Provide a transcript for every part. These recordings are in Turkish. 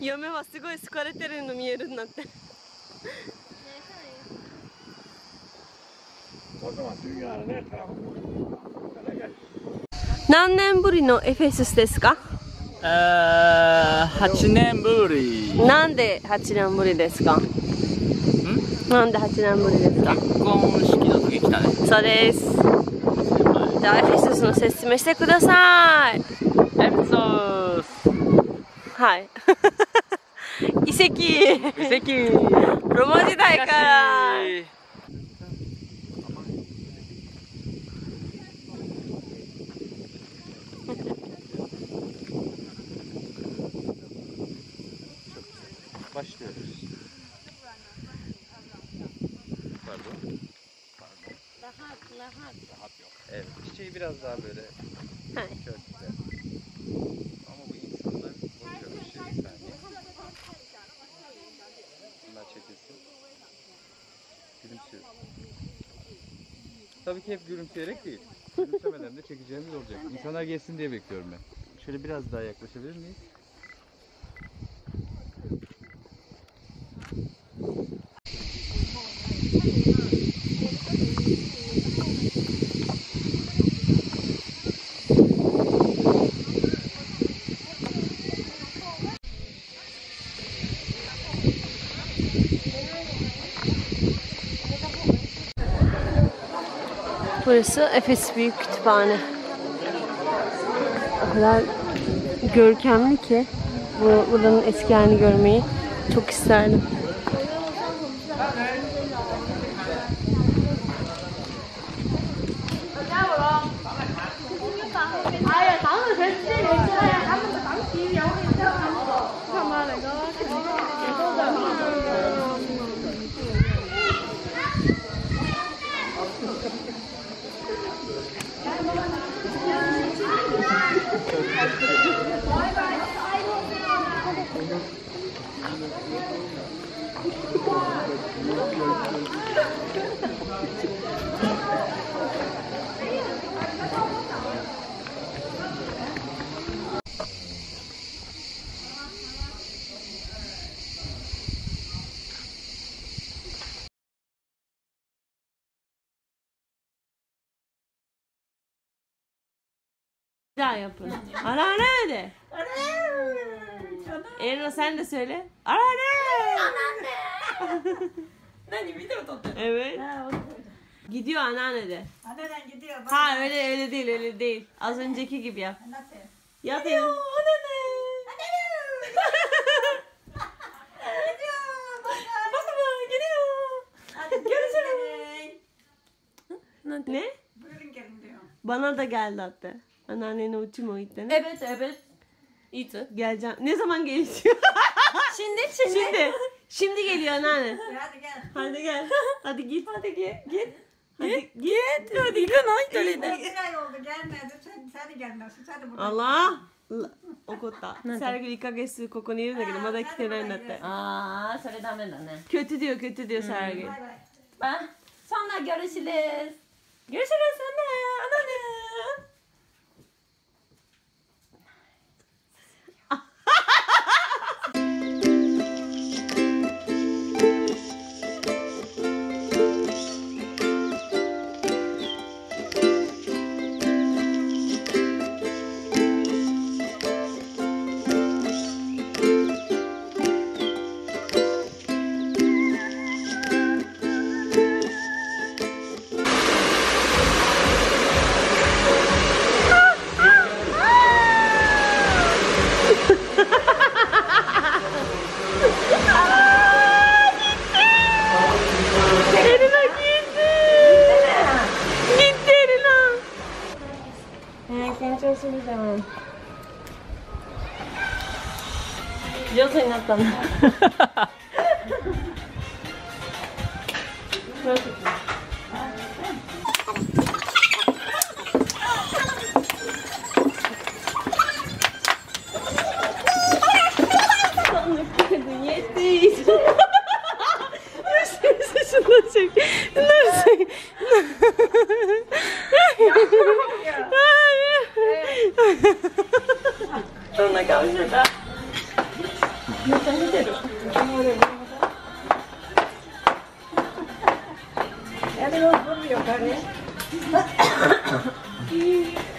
読めはすごい好かれてるの見えるんだって。何年ぶりのエフェスですか？8年ぶり。なんで8年ぶりですか？なんで8年ぶりですか？結婚式の時来たね。そうです。じゃあエフェスの説明してください。エフェス。はい。遺跡。ロマ時代から。Başlıyoruz. Rahat yok. Evet, çiçeği biraz daha böyle. Hayır. Çok güzel. Ama bu insanlar bakıyor bir şey bir saniye. Bunlar çekilsin. Gülümsüyor. Tabii ki hep gülümseyerek değil. Gülümsemeden de çekeceğimiz olacak. İnsanlar gelsin diye bekliyorum ben. Şöyle biraz daha yaklaşabilir miyiz? Burası Efes Büyük Kütüphane. O kadar görkemli ki buranın eski halini görmeyi çok isterdim. Daha yapın. Anneanne dedi. Elena sen de söyle. Anneanne. Nani video tuttu. Evet. Gidiyor anneanne de. Anneanne gidiyor. Ha öyle değil. Az önceki gibi yap. Yap ya. Anneanne. Gidiyor. Görüşürüz. Ne? Bugün gelin diyor. Bana da geldi hatta. Anneannene uçum o itti. Evet. İtti. Geleceğim. Ne zaman geleceğim? Şimdi. Şimdi geliyor anneanne. Hadi gel. Hadi git. Hadi git. Hadi git. Hadi oldu gelmedi. Sen de gelmezsin. Sen de burada. Allah. Okotta. Sergül ikagesi kokoniru da geliyor. Mada kiterenin hatta. Aa, söyle dame da ne? Kötü diyor Sergül. Bay bay. Ben sonra görüşürüz. Görüşürüz anneanne.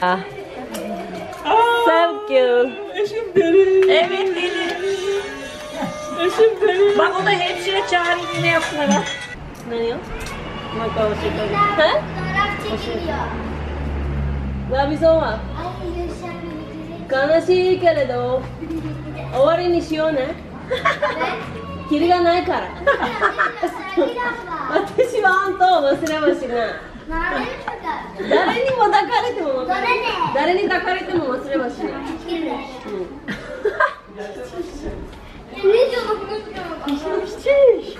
Ah. Sergül. Eşim deli. Evet deli. Eşim deli. Bak o da hemşire çağırıyor yine yapmadan. Ne diyor? Makao çekiyor. Ha? Fotoğraf çekiliyor. La bizoma. Kanasi keledo. Ahora inició, ¿eh? Quiere ganar cara. Ateşi bağım toğla sıra başına. Dareni mi takar etti mama? Dareni takar etti mama sıra başına. Ne diyorum? Çiş.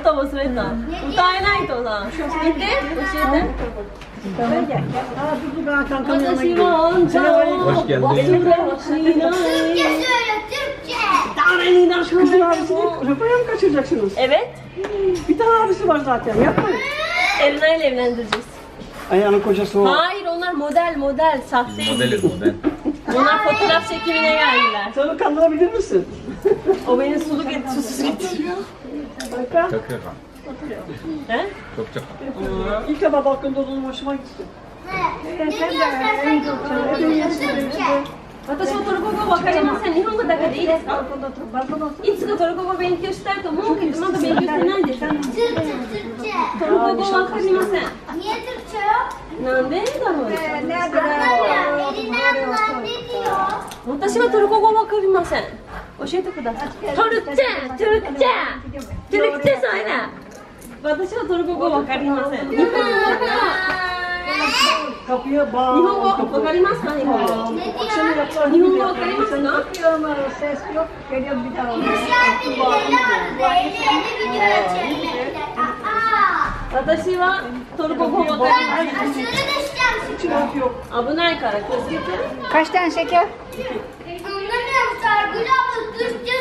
O da basıra etti. Utaynaydı o zaman. Gitti. Uşuydu. Ateşi bağım toğla. Hoş geldin. Türkçe söyle Türkçe. Dareni'nin aşkızın abisini Rıfa'ya mı kaçıracaksınız? Evet. Bir tane abisi var zaten, yapmayın. Elina ile evlendireceğiz. Ayağının kocası o. Hayır, onlar model, sahte. Model. Onlar fotoğraf çekimine geldiler. Sana kandırabilir misin? O beni sulu getir, susuz getiriyor. Bakın. Çok yakın. He? Çok yakın. İlk defa balkonda olduğum hoşuma gitti. Ne diyorsun sen?私はトルコ語わかりません。日本語だけでいいですか？いつかトルコ語勉強したいと思うけどまだ勉強してないんです。トルコ語わかりません。なんでだろう。私はトルコ語わかりません。教えてください。トルクチェさえな。私はトルコ語わかりません。日本語は。Kapıya bağlı. Nihongo bakarimas mı Nihongo? Akşam yaptılar. Nihongo bakarimas mı? Kapıya bağlı. Ses yok. Geliyor bir tane. Ataşi var. Torboku bakarimas. Aşırı düşeceğim. Çırak yok. Abunay kara. Kaç tane şeker? Anlamıyorum. Sergül abla Türkçe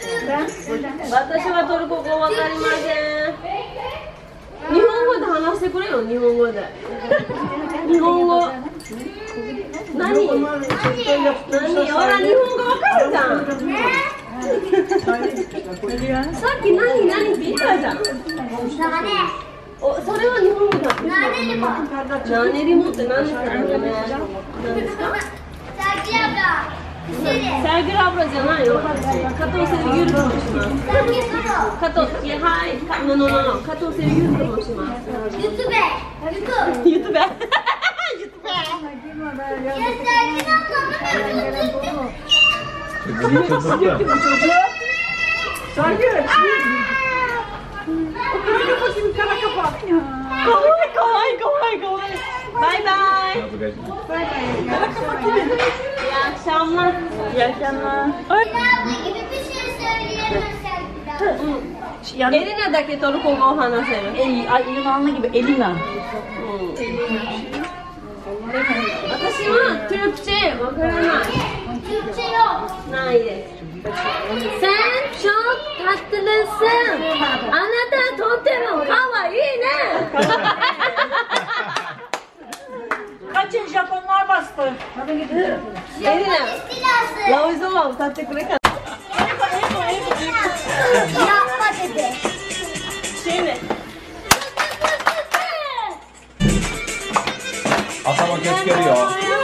söylüyor. Ataşi var. Torboku bakarimas. Nihongo da hanafse kuruyor. Nihongo da. 日本語何ほら日本語わかるじゃんさっき何って言ったじゃんおそれは日本語だ何リモって何ですか何ですかサーギュラブラじゃないよ加藤セルギュルと申します加藤はいの加藤セルギュルと申しますYouTube Elina'daki Toruko Gohan'a sever. Elina gibi Elina. Ataşi var Türkçe. Türkçe yok. Hayır. Sen çok tatlısın. Anata tontero kawaii ne? Kaçın Japonlar bastı. Elina. Lauzuma tatlı kurek. Yapma dedi. Şey mi? Atama kes geliyor.